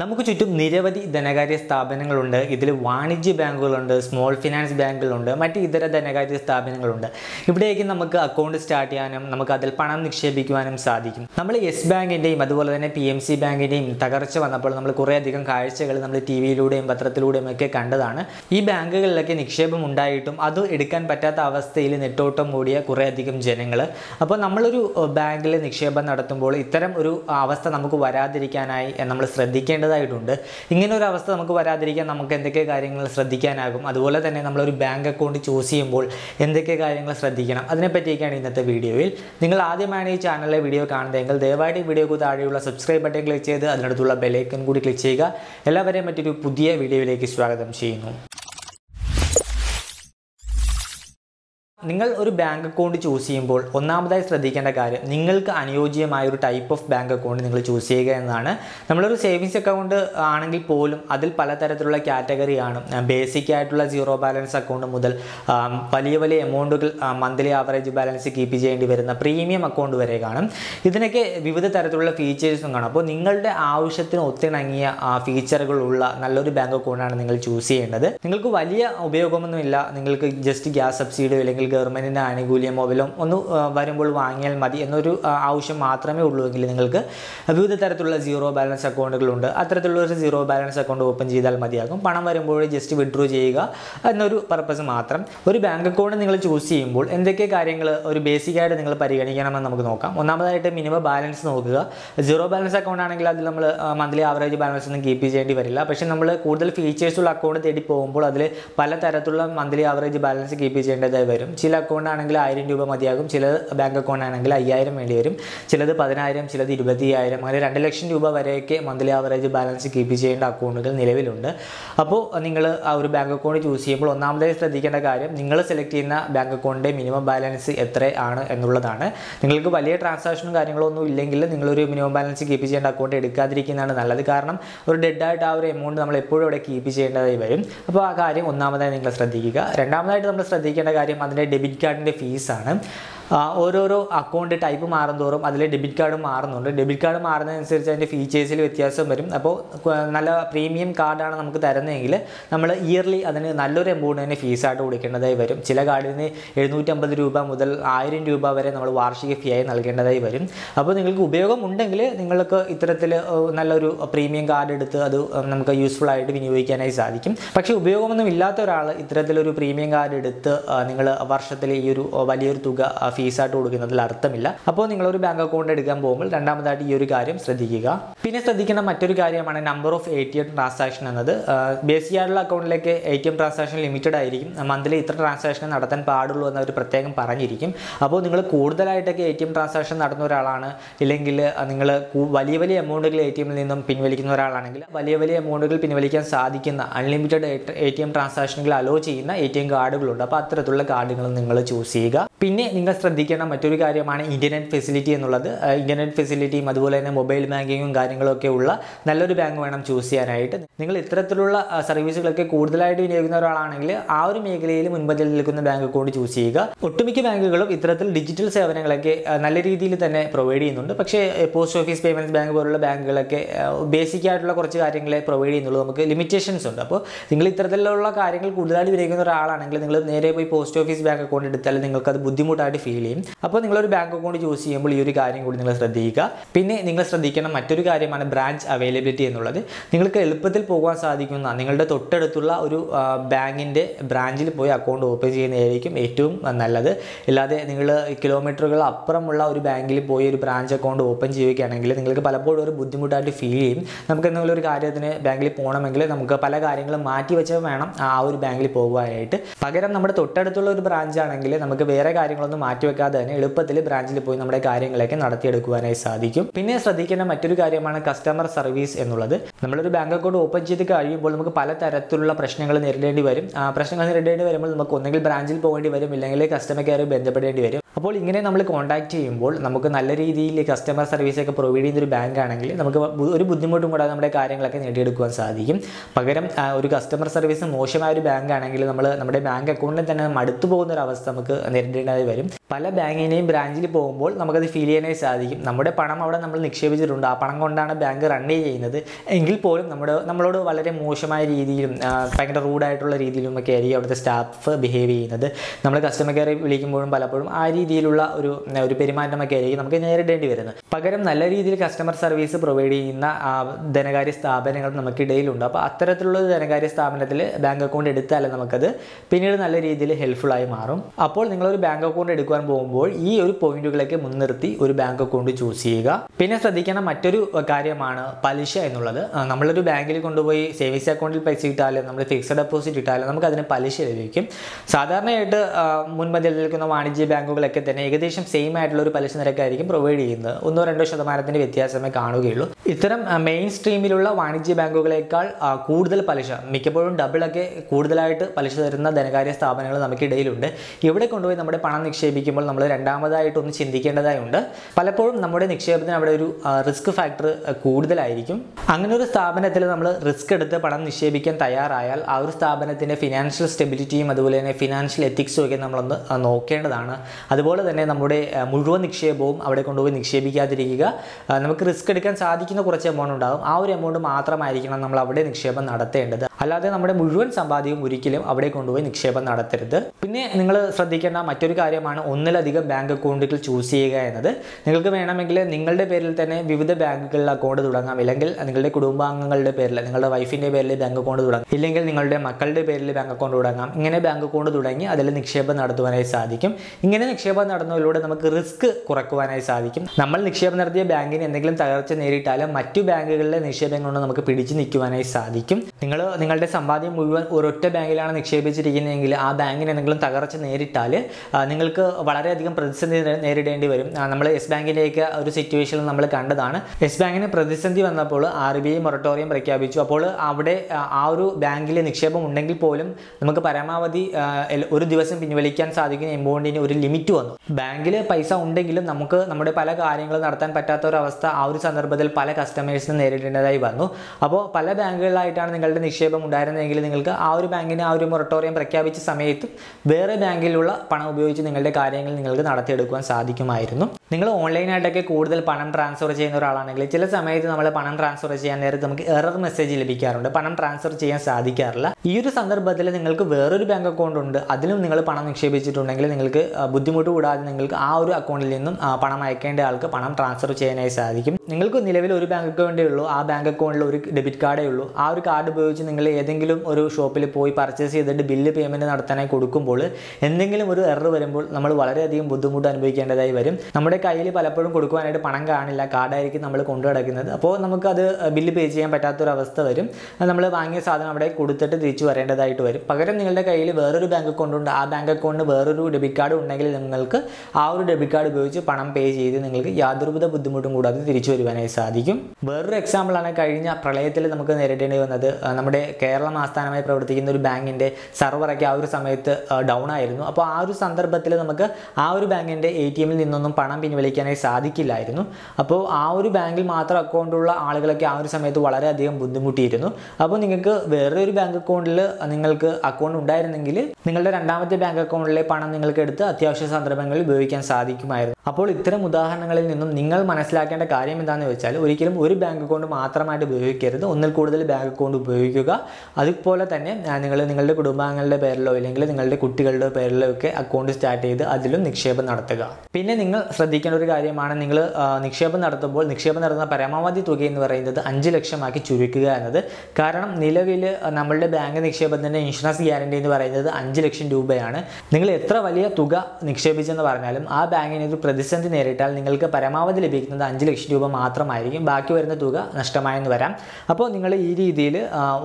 നമുക്ക് ചുറ്റും നിരവധി ധനകാര്യ സ്ഥാപനങ്ങളുണ്ട്. ഇതിൽ വാണിജ്യ ബാങ്കുകളുണ്ട്, സ്മോൾ ഫിനാൻസ് ബാങ്കുകളുണ്ട്, മറ്റ് ഇതര ധനകാര്യ സ്ഥാപനങ്ങളുണ്ട്. ഇവിടേക്ക് നമുക്ക് അക്കൗണ്ട് സ്റ്റാർട്ട് ചെയ്യാനും നമുക്ക് അതിൽ പണം നിക്ഷേപിക്കുവാനും സാധിക്കും. നമ്മൾ യെസ് ബാങ്കിൻ്റെയും അതുപോലെ തന്നെ PMC ബാങ്കിൻ്റെയും തകർച്ച വന്നപ്പോൾ നമ്മൾ കുറേയധികം കാഴ്ചകൾ നമ്മൾ TV യിലൂടെയും പത്രത്തിലൂടെയും ഒക്കെ കണ്ടതാണ്. ഈ ബാങ്കുകളിലൊക്കെ നിക്ഷേപം ഉണ്ടായിട്ടും അത് എടുക്കാൻ പറ്റാത്ത അവസ്ഥയിൽ നെട്ടോട്ടം കൂടിയ കുറേയധികം ജനങ്ങൾ. അപ്പോൾ നമ്മളൊരു ബാങ്കിൽ നിക്ഷേപം നടത്തുമ്പോൾ ഇത്തരം ഒരു അവസ്ഥ നമുക്ക് വരാതിരിക്കാനായി നമ്മൾ ശ്രദ്ധിക്കേണ്ടതായിട്ടുണ്ട്. ഇങ്ങനെ ഒരു അവസ്ഥ നമുക്ക് വരാതിരിക്കാൻ നമുക്ക് എന്തൊക്കെ കാര്യങ്ങൾ ശ്രദ്ധിക്കാനാകും, അതുപോലെ തന്നെ നമ്മളൊരു ബാങ്ക് അക്കൗണ്ട് ചൂസ് ചെയ്യുമ്പോൾ എന്തൊക്കെ കാര്യങ്ങൾ ശ്രദ്ധിക്കണം, അതിനെപ്പറ്റിയൊക്കെയാണ് ഇന്നത്തെ വീഡിയോയിൽ. നിങ്ങൾ ആദ്യമാണ് ഈ ചാനലിലെ വീഡിയോ കാണുന്നതെങ്കിൽ ദയവായിട്ട് വീഡിയോക്ക് താഴെയുള്ള സബ്സ്ക്രൈബ് ബട്ടൺ ക്ലിക്ക് ചെയ്ത് അതിനടുത്തുള്ള ബെലൈക്കൺ കൂടി ക്ലിക്ക് ചെയ്യുക. എല്ലാവരെയും മറ്റൊരു പുതിയ വീഡിയോയിലേക്ക് സ്വാഗതം ചെയ്യുന്നു. നിങ്ങൾ ഒരു ബാങ്ക് അക്കൗണ്ട് ചൂസ് ചെയ്യുമ്പോൾ ഒന്നാമതായി ശ്രദ്ധിക്കേണ്ട കാര്യം നിങ്ങൾക്ക് അനുയോജ്യമായ ഒരു ടൈപ്പ് ഓഫ് ബാങ്ക് അക്കൗണ്ട് നിങ്ങൾ ചൂസ് ചെയ്യുക എന്നതാണ്. നമ്മളൊരു സേവിങ്സ് അക്കൗണ്ട് ആണെങ്കിൽ പോലും അതിൽ പലതരത്തിലുള്ള കാറ്റഗറി ആണ്. ബേസിക് ആയിട്ടുള്ള സീറോ ബാലൻസ് അക്കൗണ്ട് മുതൽ വലിയ വലിയ എമൗണ്ടുകൾ മന്ത്ലി ആവറേജ് ബാലൻസ് കീപ്പ് ചെയ്യേണ്ടി വരുന്ന പ്രീമിയം അക്കൗണ്ട് വരെ കാണും. ഇതിനൊക്കെ വിവിധ തരത്തിലുള്ള ഫീച്ചേഴ്സും കാണും. അപ്പോൾ നിങ്ങളുടെ ആവശ്യത്തിന് ഒത്തിണങ്ങിയ ഫീച്ചറുകളുള്ള നല്ലൊരു ബാങ്ക് അക്കൗണ്ടാണ് നിങ്ങൾ ചൂസ് ചെയ്യേണ്ടത്. നിങ്ങൾക്ക് വലിയ ഉപയോഗമൊന്നുമില്ല, നിങ്ങൾക്ക് ജസ്റ്റ് ഗ്യാസ് സബ്സിഡിയോ അല്ലെങ്കിൽ ഗവൺമെൻറ്റിൻ്റെ ആനുകൂല്യമോ വിലം ഒന്ന് വരുമ്പോൾ വാങ്ങിയാൽ മതി എന്നൊരു ആവശ്യം മാത്രമേ ഉള്ളൂ എങ്കിൽ നിങ്ങൾക്ക് വിവിധ തരത്തിലുള്ള സീറോ ബാലൻസ് അക്കൗണ്ടുകളുണ്ട്. അത്തരത്തിലുള്ളൊരു സീറോ ബാലൻസ് അക്കൗണ്ട് ഓപ്പൺ ചെയ്താൽ മതിയാകും. പണം വരുമ്പോൾ ജസ്റ്റ് വിഡ്രോ ചെയ്യുക എന്നൊരു പർപ്പസ് മാത്രം. ഒരു ബാങ്ക് അക്കൗണ്ട് നിങ്ങൾ ചൂസ് ചെയ്യുമ്പോൾ എന്തൊക്കെ കാര്യങ്ങൾ ഒരു ബേസിക്കായിട്ട് നിങ്ങൾ പരിഗണിക്കണമെന്ന് നമുക്ക് നോക്കാം. ഒന്നാമതായിട്ട് മിനിമം ബാലൻസ് നോക്കുക. സീറോ ബാലൻസ് അക്കൗണ്ട് ആണെങ്കിൽ അതിൽ നമ്മൾ മന്ത്ലി ആവറേജ് ബാലൻസ് ഒന്നും കീപ്പ് ചെയ്യേണ്ടി വരില്ല. പക്ഷേ നമ്മൾ കൂടുതൽ ഫീച്ചേഴ്സുള്ള അക്കൗണ്ട് തേടി പോകുമ്പോൾ അതിൽ പല തരത്തിലുള്ള മന്ത്ലി ആവറേജ് ബാലൻസ് കീപ്പ് ചെയ്യേണ്ടതായി വരും. ചില അക്കൗണ്ട് ആണെങ്കിൽ 1000 രൂപ മതിയാകും, ചില ബാങ്ക് അക്കൗണ്ട് ആണെങ്കിൽ 5000 വേണ്ടി വരും, ചിലത് 10000, ചിലത് 20000, അങ്ങനെ 2 ലക്ഷം രൂപ വരെയൊക്കെ മന്ത്ലി ആവറേജ് ബാലൻസ് കീപ്പ് ചെയ്യേണ്ട അക്കൗണ്ടുകൾ നിലവിലുണ്ട്. അപ്പോൾ നിങ്ങൾ ആ ഒരു ബാങ്ക് അക്കൗണ്ട് ചൂസ് ചെയ്യുമ്പോൾ ഒന്നാമതായി ശ്രദ്ധിക്കേണ്ട കാര്യം നിങ്ങൾ സെലക്ട് ചെയ്യുന്ന ബാങ്ക് അക്കൗണ്ടിൻ്റെ മിനിമം ബാലൻസ് എത്രയാണ് എന്നുള്ളതാണ്. നിങ്ങൾക്ക് വലിയ ട്രാൻസാക്ഷനും കാര്യങ്ങളൊന്നും ഇല്ലെങ്കിൽ നിങ്ങളൊരു മിനിമം ബാലൻസ് കീപ്പ് ചെയ്യേണ്ട അക്കൗണ്ട് എടുക്കാതിരിക്കുന്നതാണ് നല്ലത്. കാരണം ഒരു ഡെഡായിട്ട് ആ ഒരു എമൗണ്ട് നമ്മൾ എപ്പോഴും അവിടെ കീപ്പ് ചെയ്യേണ്ടതായി വരും. അപ്പോൾ ആ കാര്യം ഒന്നാമതായി നിങ്ങൾ ശ്രദ്ധിക്കുക. രണ്ടാമതായിട്ട് നമ്മൾ ശ്രദ്ധിക്കേണ്ട കാര്യം അതിൻ്റെ ഡെബിറ്റ് കാർഡിൻ്റെ ഫീസാണ്. ഓരോരോ അക്കൗണ്ട് ടൈപ്പ് മാറുന്തോറും അതിലെ ഡെബിറ്റ് കാർഡ് മാറുന്നുണ്ട്. ഡെബിറ്റ് കാർഡ് മാറുന്നതനുസരിച്ച് അതിൻ്റെ ഫീച്ചേഴ്സിൽ വ്യത്യാസം വരും. അപ്പോൾ നല്ല പ്രീമിയം കാർഡാണ് നമുക്ക് തരുന്നതെങ്കിൽ നമ്മൾ ഇയർലി അതിന് നല്ലൊരു എമൗണ്ട് തന്നെ ഫീസായിട്ട് കൊടുക്കേണ്ടതായി വരും. ചില കാർഡിന് 750 രൂപ മുതൽ 1000 രൂപ വരെ നമ്മൾ വാർഷിക ഫീ ആയി നൽകേണ്ടതായി വരും. അപ്പോൾ നിങ്ങൾക്ക് ഉപയോഗമുണ്ടെങ്കിൽ നിങ്ങൾക്ക് ഇത്തരത്തിൽ നല്ലൊരു പ്രീമിയം കാർഡ് എടുത്ത് അത് നമുക്ക് യൂസ്ഫുൾ ആയിട്ട് വിനിയോഗിക്കാനായി സാധിക്കും. പക്ഷേ ഉപയോഗമൊന്നും ഇല്ലാത്ത ഒരാൾ ഇത്തരത്തിലൊരു പ്രീമിയം കാർഡ് എടുത്ത് നിങ്ങൾ വർഷത്തിൽ ഈ ഒരു വലിയൊരു തുക ഫീസായിട്ട് കൊടുക്കുന്നതിൽ അർത്ഥമില്ല. അപ്പോൾ നിങ്ങളൊരു ബാങ്ക് അക്കൗണ്ട് എടുക്കാൻ പോകുമ്പോൾ രണ്ടാമതായിട്ട് ഈ ഒരു കാര്യം ശ്രദ്ധിക്കുക. പിന്നെ ശ്രദ്ധിക്കേണ്ട മറ്റൊരു കാര്യമാണ് നമ്പർ ഓഫ് ATM ട്രാൻസാക്ഷൻ എന്നത്. ബേസിക് ആയിട്ടുള്ള അക്കൗണ്ടിലേക്ക് ATM ട്രാൻസാക്ഷൻ ലിമിറ്റഡ് ആയിരിക്കും. മന്ത്ലി ഇത്ര ട്രാൻസാക്ഷൻ നടത്താൻ പാടുള്ളൂ എന്നവർ പ്രത്യേകം പറഞ്ഞിരിക്കും. അപ്പോൾ നിങ്ങൾ കൂടുതലായിട്ടൊക്കെ ATM ട്രാൻസാക്ഷൻ നടത്തുന്ന ഒരാളാണ്, ഇല്ലെങ്കിൽ നിങ്ങൾ വലിയ വലിയ എമൗണ്ടുകൾ ATMൽ നിന്നും പിൻവലിക്കുന്ന ഒരാളാണെങ്കിൽ വലിയ വലിയ എമൗണ്ടുകൾ പിൻവലിക്കാൻ സാധിക്കുന്ന അൺലിമിറ്റഡ് ATM ട്രാൻസാക്ഷനുകൾ അലോ ചെയ്യുന്ന ATM കാർഡുകളുണ്ട്. അപ്പോൾ അത്തരത്തിലുള്ള കാർഡുകൾ നിങ്ങൾ ചൂസ് ചെയ്യുക. പിന്നെ നിങ്ങൾ ശ്രദ്ധിക്കേണ്ട മറ്റൊരു കാര്യമാണ് ഇൻ്റർനെറ്റ് ഫെസിലിറ്റി എന്നുള്ളത്. ഇൻ്റർനെറ്റ് ഫെസിലിറ്റിയും അതുപോലെ തന്നെ മൊബൈൽ ബാങ്കിങ്ങും കാര്യങ്ങളൊക്കെ ഉള്ള നല്ലൊരു ബാങ്ക് വേണം ചൂസ് ചെയ്യാനായിട്ട്. നിങ്ങൾ ഇത്തരത്തിലുള്ള സർവീസുകളൊക്കെ കൂടുതലായിട്ട് വിനിയോഗിക്കുന്ന ഒരാളാണെങ്കിൽ ആ ഒരു മേഖലയിൽ മുൻപന്തിയിൽ നിൽക്കുന്ന ബാങ്ക് അക്കൗണ്ട് ചൂസ് ചെയ്യുക. ഒട്ടുമിക്ക ബാങ്കുകളും ഇത്തരത്തിൽ ഡിജിറ്റൽ സേവനങ്ങളൊക്കെ നല്ല രീതിയിൽ തന്നെ പ്രൊവൈഡ് ചെയ്യുന്നുണ്ട്. പക്ഷേ പോസ്റ്റ് ഓഫീസ് പേയ്മെൻറ്റ്സ് ബാങ്ക് പോലുള്ള ബാങ്കുകളൊക്കെ ബേസിക് ആയിട്ടുള്ള കുറച്ച് കാര്യങ്ങളെ പ്രൊവൈഡ് ചെയ്യുന്നുള്ളൂ. നമുക്ക് ലിമിറ്റേഷൻസ് ഉണ്ട്. അപ്പോൾ നിങ്ങൾ ഇത്തരത്തിലുള്ള കാര്യങ്ങൾ കൂടുതലായിട്ട് വിനിയോഗിക്കുന്ന ഒരാളാണെങ്കിൽ നിങ്ങൾ നേരെ പോയി പോസ്റ്റ് ഓഫീസ് ബാങ്ക് അക്കൗണ്ട് എടുത്താൽ നിങ്ങൾക്കത് ബുദ്ധിമുട്ടായിട്ട് ഫീൽ ചെയ്യും. അപ്പോൾ നിങ്ങളൊരു ബാങ്ക് അക്കൗണ്ട് ചൂസ് ചെയ്യുമ്പോൾ ഈ ഒരു കാര്യം കൂടി നിങ്ങൾ ശ്രദ്ധിക്കുക. പിന്നെ നിങ്ങൾ ശ്രദ്ധിക്കേണ്ട മറ്റൊരു കാര്യമാണ് ബ്രാഞ്ച് അവൈലബിലിറ്റി എന്നുള്ളത്. നിങ്ങൾക്ക് എളുപ്പത്തിൽ പോകാൻ സാധിക്കുന്ന നിങ്ങളുടെ തൊട്ടടുത്തുള്ള ഒരു ബാങ്കിൻ്റെ ബ്രാഞ്ചിൽ പോയി അക്കൗണ്ട് ഓപ്പൺ ചെയ്യുന്നതായിരിക്കും ഏറ്റവും നല്ലത്. അല്ലാതെ നിങ്ങൾ കിലോമീറ്ററുകൾ അപ്പുറമുള്ള ഒരു ബാങ്കിൽ പോയി ഒരു ബ്രാഞ്ച് അക്കൗണ്ട് ഓപ്പൺ ചെയ്യുകയാണെങ്കിൽ നിങ്ങൾക്ക് പലപ്പോഴും ഒരു ബുദ്ധിമുട്ടായിട്ട് ഫീൽ ചെയ്യും. നമുക്ക് എന്തെങ്കിലും ഒരു കാര്യത്തിന് ബാങ്കിൽ പോകണമെങ്കിൽ നമുക്ക് പല കാര്യങ്ങളും മാറ്റി വെച്ചാൽ വേണം ആ ഒരു ബാങ്കിൽ പോകുവാനായിട്ട്. പകരം നമ്മുടെ തൊട്ടടുത്തുള്ള ഒരു ബ്രാഞ്ചാണെങ്കിൽ നമുക്ക് വേറെ കാര്യങ്ങളൊന്നും മാറ്റിവെക്കാതെ തന്നെ എളുപ്പത്തിൽ ബ്രാഞ്ചിൽ പോയി നമ്മുടെ കാര്യങ്ങളൊക്കെ നടത്തിയെടുക്കുവാനായി സാധിക്കും. പിന്നെ ശ്രദ്ധിക്കേണ്ട മറ്റൊരു കാര്യമാണ് കസ്റ്റമർ സർവീസ് എന്നുള്ളത്. നമ്മളൊരു ബാങ്ക് അക്കൗണ്ട് ഓപ്പൺ ചെയ്ത് കഴിയുമ്പോൾ നമുക്ക് പലതരത്തിലുള്ള പ്രശ്നങ്ങൾ നേരിടേണ്ടി വരും. പ്രശ്നങ്ങൾ നേരിടേണ്ടി വരുമ്പോൾ നമുക്ക് ഒന്നെങ്കിൽ ബ്രാഞ്ചിൽ പോകേണ്ടി വരും, ഇല്ലെങ്കിൽ കസ്റ്റമർ കെയർ ബന്ധപ്പെടേണ്ടി വരും. അപ്പോൾ ഇങ്ങനെ നമ്മൾ കോൺടാക്ട് ചെയ്യുമ്പോൾ നമുക്ക് നല്ല രീതിയിൽ കസ്റ്റമർ സർവീസൊക്കെ പ്രൊവൈഡ് ചെയ്യുന്നൊരു ബാങ്ക് ആണെങ്കിൽ നമുക്ക് ഒരു ബുദ്ധിമുട്ടും കൂടാതെ നമ്മുടെ കാര്യങ്ങളൊക്കെ നേടിയെടുക്കുവാൻ സാധിക്കും. പകരം ഒരു കസ്റ്റമർ സർവീസ് മോശമായ ഒരു ബാങ്ക് ആണെങ്കിൽ നമ്മൾ നമ്മുടെ ബാങ്ക് അക്കൗണ്ടിൽ തന്നെ മടുത്തു പോകുന്ന ഒരു അവസ്ഥ നമുക്ക് നേരിടേണ്ടി ചെയ്യേണ്ടതായി വരും. പല ബാങ്കിനെയും ബ്രാഞ്ചിൽ പോകുമ്പോൾ നമുക്കത് ഫീൽ ചെയ്യാനായി സാധിക്കും. നമ്മുടെ പണം അവിടെ നമ്മൾ നിക്ഷേപിച്ചിട്ടുണ്ട്, ആ പണം കൊണ്ടാണ് ബാങ്ക് റൺ ചെയ്യുന്നത് എങ്കിൽ പോലും നമ്മളോട് വളരെ മോശമായ രീതിയിലും ഭയങ്കര റൂഡായിട്ടുള്ള രീതിയിലും ഒക്കെ ആയിരിക്കും അവിടുത്തെ സ്റ്റാഫ് ബിഹേവ് ചെയ്യുന്നത്. നമ്മൾ കസ്റ്റമർ കെയർ വിളിക്കുമ്പോഴും പലപ്പോഴും ആ രീതിയിലുള്ള ഒരു പെരുമാറ്റമൊക്കെ ആയിരിക്കും നമുക്ക് നേരിടേണ്ടി വരുന്നത്. പകരം നല്ല രീതിയിൽ കസ്റ്റമർ സർവീസ് പ്രൊവൈഡ് ചെയ്യുന്ന ധനകാര്യ സ്ഥാപനങ്ങൾ നമുക്കിടയിലുണ്ട്. അപ്പോൾ അത്തരത്തിലുള്ള ധനകാര്യ സ്ഥാപനത്തിൽ ബാങ്ക് അക്കൗണ്ട് എടുത്താൽ നമുക്കത് പിന്നീട് നല്ല രീതിയിൽ ഹെൽപ്ഫുള്ളായി മാറും. അപ്പോൾ നിങ്ങളൊരു ബാങ്ക് അക്കൗണ്ട് എടുക്കുവാൻ പോകുമ്പോൾ ഈ ഒരു പോയിന്റുകളൊക്കെ മുൻനിർത്തി ഒരു ബാങ്ക് അക്കൗണ്ട് ചൂസ് ചെയ്യുക. പിന്നെ ശ്രദ്ധിക്കേണ്ട മറ്റൊരു കാര്യമാണ് പലിശ എന്നുള്ളത്. നമ്മളൊരു ബാങ്കിൽ കൊണ്ടുപോയി സേവിങ്സ് അക്കൗണ്ടിൽ പൈസ ഇട്ടാലും നമ്മൾ ഫിക്സഡ് ഡെപ്പോസിറ്റ് ഇട്ടാലും നമുക്ക് അതിന് പലിശ ലഭിക്കും. സാധാരണയായിട്ട് മുൻപന്തിയിൽ നിൽക്കുന്ന വാണിജ്യ ബാങ്കുകളൊക്കെ തന്നെ ഏകദേശം സെയിം ആയിട്ടുള്ള ഒരു പലിശ നിരക്കായിരിക്കും പ്രൊവൈഡ് ചെയ്യുന്നത്. 1-2% വ്യത്യാസമേ കാണുകയുള്ളൂ. ഇത്തരം മെയിൻ സ്ട്രീമിലുള്ള വാണിജ്യ ബാങ്കുകളേക്കാൾ കൂടുതൽ പലിശ, മിക്കപ്പോഴും ഡബിളൊക്കെ കൂടുതലായിട്ട് പലിശ തരുന്ന ധനകാര്യ സ്ഥാപനങ്ങൾ നമുക്കിടയിലുണ്ട്. ഇവിടെ കൊണ്ടുപോയി നമ്മുടെ പണം നിക്ഷേപിക്കുമ്പോൾ നമ്മൾ രണ്ടാമതായിട്ടൊന്ന് ചിന്തിക്കേണ്ടതായുണ്ട്. പലപ്പോഴും നമ്മുടെ നിക്ഷേപത്തിന് അവിടെ ഒരു റിസ്ക് ഫാക്ടർ കൂടുതലായിരിക്കും. അങ്ങനെ ഒരു സ്ഥാപനത്തിൽ നമ്മൾ റിസ്ക് എടുത്ത് പണം നിക്ഷേപിക്കാൻ തയ്യാറായാൽ ആ ഒരു സ്ഥാപനത്തിൻ്റെ ഫിനാൻഷ്യൽ സ്റ്റെബിലിറ്റിയും അതുപോലെ തന്നെ ഫിനാൻഷ്യൽ എത്തിക്സും ഒക്കെ നമ്മളൊന്ന് നോക്കേണ്ടതാണ്. അതുപോലെ തന്നെ നമ്മുടെ മുഴുവൻ നിക്ഷേപവും അവിടെ കൊണ്ടുപോയി നിക്ഷേപിക്കാതിരിക്കുക. നമുക്ക് റിസ്ക് എടുക്കാൻ സാധിക്കുന്ന കുറച്ച് എമൗണ്ട് ഉണ്ടാകും, ആ ഒരു എമൗണ്ട് മാത്രമായിരിക്കണം നമ്മൾ അവിടെ നിക്ഷേപം നടത്തേണ്ടത്. അല്ലാതെ നമ്മുടെ മുഴുവൻ സമ്പാദ്യവും ഒരിക്കലും അവിടെ കൊണ്ടുപോയി നിക്ഷേപം നടത്തരുത്. പിന്നെ നിങ്ങൾ ശ്രദ്ധിക്കേണ്ട മറ്റൊരു കാര്യമാണ് ഒന്നിലധികം ബാങ്ക് അക്കൗണ്ടുകൾ ചൂസ് ചെയ്യുക എന്നത്. നിങ്ങൾക്ക് വേണമെങ്കിൽ നിങ്ങളുടെ പേരിൽ തന്നെ വിവിധ ബാങ്കുകളിൽ അക്കൗണ്ട് തുടങ്ങാം, ഇല്ലെങ്കിൽ നിങ്ങളുടെ കുടുംബാംഗങ്ങളുടെ പേരിൽ, നിങ്ങളുടെ വൈഫിൻ്റെ പേരിൽ ബാങ്ക് അക്കൗണ്ട് തുടങ്ങാം, ഇല്ലെങ്കിൽ നിങ്ങളുടെ മക്കളുടെ പേരിൽ ബാങ്ക് അക്കൗണ്ട് തുടങ്ങാം. ഇങ്ങനെ ബാങ്ക് അക്കൗണ്ട് തുടങ്ങി അതിൽ നിക്ഷേപം നടത്തുവാനായി സാധിക്കും. ഇങ്ങനെ നിക്ഷേപം നടത്തുന്നതിലൂടെ നമുക്ക് റിസ്ക് കുറക്കുവാനായി സാധിക്കും. നമ്മൾ നിക്ഷേപം നടത്തിയ ബാങ്കിന് എന്തെങ്കിലും തകർച്ച നേരിട്ടാലും മറ്റു ബാങ്കുകളിലെ നിക്ഷേപം കൊണ്ട് നമുക്ക് പിടിച്ചു നിൽക്കുവാനായി സാധിക്കും. നിങ്ങളുടെ സമ്പാദ്യം മുഴുവൻ ഒരൊറ്റ ബാങ്കിലാണ് നിക്ഷേപിച്ചിരിക്കുന്നതെങ്കിൽ ആ ബാങ്കിന് എന്തെങ്കിലും തകർച്ച നേരിട്ടാൽ നിങ്ങൾക്ക് വളരെയധികം പ്രതിസന്ധി നേരിടേണ്ടി വരും. നമ്മൾ യെസ് ബാങ്കിൻ്റെയൊക്കെ ഒരു സിറ്റുവേഷനിൽ നമ്മൾ കണ്ടതാണ്. യെസ് ബാങ്കിന് പ്രതിസന്ധി വന്നപ്പോൾ RBI മൊറട്ടോറിയം പ്രഖ്യാപിച്ചു. അപ്പോൾ അവിടെ ആ ഒരു ബാങ്കിൽ നിക്ഷേപം ഉണ്ടെങ്കിൽ പോലും നമുക്ക് പരമാവധി ഒരു ദിവസം പിൻവലിക്കാൻ സാധിക്കുന്ന എമൗണ്ടിന് ഒരു ലിമിറ്റ് വന്നു. ബാങ്കിൽ പൈസ ഉണ്ടെങ്കിലും നമുക്ക് നമ്മുടെ പല കാര്യങ്ങളും നടത്താൻ പറ്റാത്ത ഒരവസ്ഥ ആ ഒരു സന്ദർഭത്തിൽ പല കസ്റ്റമേഴ്സിനും നേരിടേണ്ടതായി വന്നു. അപ്പോൾ പല ബാങ്കുകളിലായിട്ടാണ് നിങ്ങളുടെ നിക്ഷേപം ഉണ്ടായിരുന്നെങ്കിൽ നിങ്ങൾക്ക് ആ ഒരു ബാങ്കിന് ആ ഒരു മൊറട്ടോറിയം പ്രഖ്യാപിച്ച സമയത്ത് വേറെ ബാങ്കിലുള്ള പണം ഉപയോഗിച്ച് നിങ്ങളുടെ കാര്യങ്ങൾ നിങ്ങൾക്ക് നടത്തിയെടുക്കുവാൻ സാധിക്കുമായിരുന്നു. നിങ്ങൾ ഓൺലൈനായിട്ടൊക്കെ കൂടുതൽ പണം ട്രാൻസ്ഫർ ചെയ്യുന്ന ഒരാളാണെങ്കിൽ ചില സമയത്ത് നമ്മൾ പണം ട്രാൻസ്ഫർ ചെയ്യാൻ നേരത്ത് നമുക്ക് എറർ മെസ്സേജ് ലഭിക്കാറുണ്ട്, പണം ട്രാൻസ്ഫർ ചെയ്യാൻ സാധിക്കാറില്ല. ഈ ഒരു സന്ദർഭത്തിൽ നിങ്ങൾക്ക് വേറൊരു ബാങ്ക് അക്കൗണ്ട് ഉണ്ട്, അതിലും നിങ്ങൾ പണം നിക്ഷേപിച്ചിട്ടുണ്ടെങ്കിൽ നിങ്ങൾക്ക് ബുദ്ധിമുട്ട് കൂടാതെ നിങ്ങൾക്ക് ആ ഒരു അക്കൗണ്ടിൽ നിന്നും പണം അയക്കേണ്ട ആൾക്ക് പണം ട്രാൻസ്ഫർ ചെയ്യാനായി സാധിക്കും. നിങ്ങൾക്ക് നിലവിൽ ഒരു ബാങ്ക് അക്കൗണ്ടേ ഉള്ളൂ, ആ ബാങ്ക് അക്കൗണ്ടിൽ ഒരു ഡെബിറ്റ് കാർഡേ ഉള്ളൂ. ആ ഒരു കാർഡ് ഉപയോഗിച്ച് നിങ്ങൾ ഏതെങ്കിലും ഒരു ഷോപ്പിൽ പോയി പർച്ചേസ് ചെയ്തിട്ട് ബില്ല് പേയ്മെൻറ്റ് നടത്താനായി കൊടുക്കുമ്പോൾ എന്തെങ്കിലും ഒരു എറർ വരുമ്പോൾ നമ്മൾ വളരെയധികം ബുദ്ധിമുട്ട് അനുഭവിക്കേണ്ടതായി വരും. നമ്മുടെ കയ്യിൽ പലപ്പോഴും കൊടുക്കുവാനായിട്ട് പണം കാണില്ല, കാർഡായിരിക്കും നമ്മൾ കൊണ്ടു കിടക്കുന്നത്. അപ്പോൾ നമുക്കത് ബില്ല് പേ ചെയ്യാൻ പറ്റാത്തൊരവസ്ഥ വരും. നമ്മൾ വാങ്ങിയ സാധനം അവിടെ കൊടുത്തിട്ട് തിരിച്ചു വരേണ്ടതായിട്ട് വരും. പകരം നിങ്ങളുടെ കയ്യിൽ വേറൊരു ബാങ്ക് അക്കൗണ്ട് ഉണ്ട്, ആ ബാങ്ക് അക്കൗണ്ടിന് വേറൊരു ഡെബിറ്റ് കാർഡ് ഉണ്ടെങ്കിൽ നിങ്ങൾക്ക് ആ ഒരു ഡെബിറ്റ് കാർഡ് ഉപയോഗിച്ച് പണം പേ ചെയ്ത് നിങ്ങൾക്ക് യാതൊരുവിധ ബുദ്ധിമുട്ടും കൂടാതെ തിരിച്ചു വരുവാനായി സാധിക്കും. വേറൊരു എക്സാമ്പിളാണ് കഴിഞ്ഞ പ്രളയത്തിൽ നമുക്ക് നേരിടേണ്ടി വന്നത്. നമ്മുടെ കേരളം ആസ്ഥാനമായി പ്രവർത്തിക്കുന്ന ഒരു ബാങ്കിൻ്റെ സർവറൊക്കെ ആ ഒരു സമയത്ത് ഡൗൺ ആയിരുന്നു. അപ്പോൾ ആ ഒരു സന്ദർഭത്തിൽ നമുക്ക് ആ ഒരു ബാങ്കിൻ്റെ ATMൽ നിന്നൊന്നും പണം പിൻവലിക്കാനായി സാധിക്കില്ലായിരുന്നു. അപ്പോൾ ആ ഒരു ബാങ്കിൽ മാത്രം അക്കൗണ്ടുള്ള ആളുകളൊക്കെ ആ ഒരു സമയത്ത് വളരെയധികം ബുദ്ധിമുട്ടിയിരുന്നു. അപ്പോൾ നിങ്ങൾക്ക് വേറൊരു ബാങ്ക് അക്കൗണ്ടിൽ നിങ്ങൾക്ക് അക്കൗണ്ട് ഉണ്ടായിരുന്നെങ്കിൽ നിങ്ങളുടെ രണ്ടാമത്തെ ബാങ്ക് അക്കൗണ്ടിലെ പണം നിങ്ങൾക്ക് എടുത്ത് അത്യാവശ്യ സന്ദർഭങ്ങളിൽ ഉപയോഗിക്കാൻ സാധിക്കുമായിരുന്നു. അപ്പോൾ ഇത്തരം ഉദാഹരണങ്ങളിൽ നിന്നും നിങ്ങൾ മനസ്സിലാക്കേണ്ട കാര്യം എന്താണെന്ന് വെച്ചാൽ ഒരിക്കലും ഒരു ബാങ്ക് അക്കൗണ്ട് മാത്രമായിട്ട് ഉപയോഗിക്കരുത്, ഒന്നിൽ കൂടുതൽ ബാങ്ക് അക്കൗണ്ട് ഉപയോഗിക്കുക. അതുപോലെ തന്നെ നിങ്ങൾ നിങ്ങളുടെ കുടുംബാംഗങ്ങളുടെ പേരിലോ ഇല്ലെങ്കിൽ നിങ്ങളുടെ കുട്ടികളുടെ പേരിലോ ഒക്കെ അക്കൗണ്ട് സ്റ്റാർട്ട് ചെയ്ത് അതിലും നിക്ഷേപം നടത്തുക. പിന്നെ നിങ്ങൾ ശ്രദ്ധിക്കേണ്ട ഒരു കാര്യമാണ് നിങ്ങൾ നിക്ഷേപം നടത്തുമ്പോൾ നിക്ഷേപം നടത്തുന്ന പരമാവധി തുക എന്ന് പറയുന്നത് 5 ലക്ഷമാക്കി ചുരുക്കുക എന്നത്. കാരണം നിലവിൽ നമ്മളുടെ ബാങ്ക് നിക്ഷേപത്തിൻ്റെ ഇൻഷുറൻസ് ഗ്യാരണ്ടി എന്ന് പറയുന്നത് 5 ലക്ഷം രൂപയാണ്. നിങ്ങൾ എത്ര വലിയ തുക നിക്ഷേപിച്ചെന്ന് പറഞ്ഞാലും ആ ബാങ്കിന് ഒരു പ്രതിസന്ധി നേരിട്ടാൽ നിങ്ങൾക്ക് പരമാവധി ലഭിക്കുന്നത് 5 ലക്ഷം രൂപ മാത്രമായിരിക്കും. ബാക്കി വരുന്ന തുക നഷ്ടമായെന്ന് വരാം. അപ്പോൾ നിങ്ങൾ ഈ രീതിയിൽ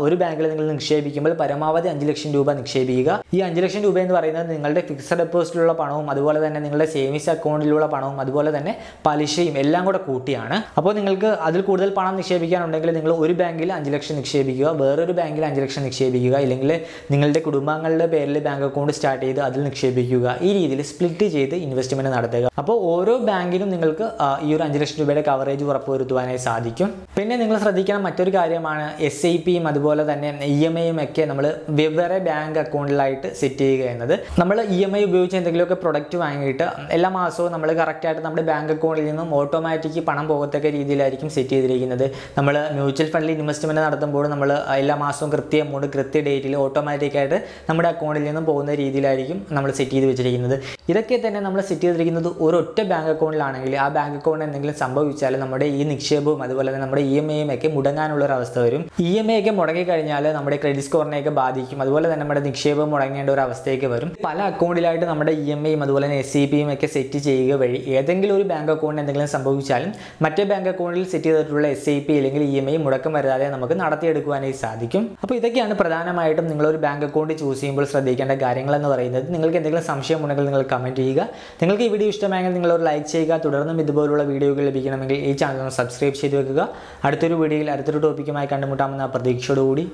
ഒരു ബാങ്കിൽ നിങ്ങൾ നിക്ഷേപിക്കുമ്പോൾ പരമാവധി 5 ലക്ഷം രൂപ നിക്ഷേപിക്കുക. ഈ 5 ലക്ഷം രൂപ എന്ന് പറയുന്നത് നിങ്ങളുടെ ഫിക്സഡ് ഡെപ്പോസിറ്റിലുള്ള പണവും അതുപോലെ തന്നെ നിങ്ങളുടെ സേവിങ്സ് അക്കൗണ്ടിലുള്ള പണവും അതുപോലെ തന്നെ പലിശയും എല്ലാം കൂടെ കൂട്ടിയാണ്. അപ്പോൾ നിങ്ങൾക്ക് അതിൽ കൂടുതൽ പണം നിക്ഷേപിക്കാനുണ്ടെങ്കിൽ നിങ്ങൾ ഒരു ബാങ്കിൽ 5 ലക്ഷം നിക്ഷേപിക്കുക, വേറൊരു ബാങ്കിൽ 5 ലക്ഷം നിക്ഷേപിക്കുക, ഇല്ലെങ്കിൽ നിങ്ങളുടെ കുടുംബാംഗങ്ങളുടെ പേരിൽ ബാങ്ക് അക്കൗണ്ട് സ്റ്റാർട്ട് ചെയ്ത് അതിൽ നിക്ഷേപിക്കുക. ഈ രീതിയിൽ സ്പ്ലിറ്റ് ചെയ്ത് ഇൻവെസ്റ്റ്മെന്റ് നടത്തുക. അപ്പോൾ ഓരോ ബാങ്കിലും നിങ്ങൾക്ക് ഈ ഒരു 5 ലക്ഷം രൂപയുടെ കവറേജ് ഉറപ്പുവരുത്തുവാനായി സാധിക്കും. പിന്നെ നിങ്ങൾ ശ്രദ്ധിക്കണം മറ്റൊരു കാര്യമാണ് SIPയും അതുപോലെ തന്നെ EMI ഒക്കെ നമ്മൾ വെവ്വേറെ ബാങ്ക് അക്കൗണ്ടിലായിട്ട് സെറ്റ് ചെയ്യുക എന്നത്. നമ്മൾ EMI ഉപയോഗിച്ച് എന്തെങ്കിലുമൊക്കെ പ്രൊഡക്റ്റ് വാങ്ങിയിട്ട് എല്ലാ മാസവും നമ്മൾ കറക്റ്റായിട്ട് നമ്മുടെ ബാങ്ക് അക്കൗണ്ടിൽ നിന്നും ഓട്ടോമാറ്റിക്ക് പണം പോകത്തക്ക രീതിയിലായിരിക്കും സെറ്റ് ചെയ്തിരിക്കുന്നത്. നമ്മൾ മ്യൂച്വൽ ഫണ്ടിൽ ഇൻവെസ്റ്റ്മെൻറ്റ് നടത്തുമ്പോൾ നമ്മൾ എല്ലാ മാസവും കൃത്യ എമൗണ്ട് കൃത്യ ഡേറ്റിൽ ഓട്ടോമാറ്റിക്കായിട്ട് നമ്മുടെ അക്കൗണ്ടിൽ നിന്നും പോകുന്ന രീതിയിലായിരിക്കും നമ്മൾ സെറ്റ് ചെയ്ത് വെച്ചിരിക്കുന്നത്. ഇതൊക്കെ തന്നെ നമ്മൾ സെറ്റ് ചെയ്തിരിക്കുന്നത് ഒരൊറ്റ ബാങ്ക് അക്കൗണ്ടിലാണെങ്കിൽ ആ ബാങ്ക് അക്കൗണ്ട് എന്തെങ്കിലും സംഭവിച്ചാൽ നമ്മുടെ ഈ നിക്ഷേപവും അതുപോലെ തന്നെ നമ്മുടെ EMI ഒക്കെ മുടങ്ങാനുള്ള ഒരു അവസ്ഥ വരും. EMI ഒക്കെ മുടങ്ങിക്കഴിഞ്ഞാൽ നമ്മുടെ ക്രെഡിറ്റ് സ്കോറിനെയൊക്കെ ബാധിക്കും. അതുപോലെ തന്നെ നമ്മുടെ നിക്ഷേപം മുടങ്ങേണ്ട ഒരു അവസ്ഥയൊക്കെ വരും. പല അക്കൗണ്ടിലായിട്ട് നമ്മുടെ EMI അതുപോലെ തന്നെ SCPയും ഒക്കെ സെറ്റ് ചെയ്യുക വഴി ഏതെങ്കിലും ഒരു ബാങ്ക് അക്കൗണ്ടിന് എന്തെങ്കിലും സംഭവിച്ചാലും മറ്റേ ബാങ്ക് അക്കൗണ്ടിൽ സെറ്റ് ചെയ്തിട്ടുള്ള SCP അല്ലെങ്കിൽ EMI മുടക്കം വരാതെ നമുക്ക് നടത്തിയെടുക്കുവാനായി സാധിക്കും. അപ്പോൾ ഇതൊക്കെയാണ് പ്രധാനമായിട്ടും നിങ്ങളൊരു ബാങ്ക് അക്കൗണ്ട് ചൂസ് ചെയ്യുമ്പോൾ ശ്രദ്ധിക്കേണ്ട കാര്യങ്ങളെന്ന് പറയുന്നത്. നിങ്ങൾക്ക് എന്തെങ്കിലും സംശയം ഉണ്ടെങ്കിൽ നിങ്ങൾ കമൻറ്റ് ചെയ്യുക. നിങ്ങൾക്ക് ഈ വീഡിയോ ഇഷ്ടമായെങ്കിൽ നിങ്ങളൊരു ലൈക്ക് ചെയ്യുക. തുടർന്നും ഇതുപോലുള്ള വീഡിയോകൾ ലഭിക്കണമെങ്കിൽ ഈ ചാനൽ സബ്സ്ക്രൈബ് ചെയ്ത് വെക്കുക. അടുത്തൊരു വീഡിയോയിൽ അടുത്തൊരു ടോപ്പിക്കുമായി കണ്ടുമുട്ടാമെന്ന പ്രതീക്ഷയോടുകൂടി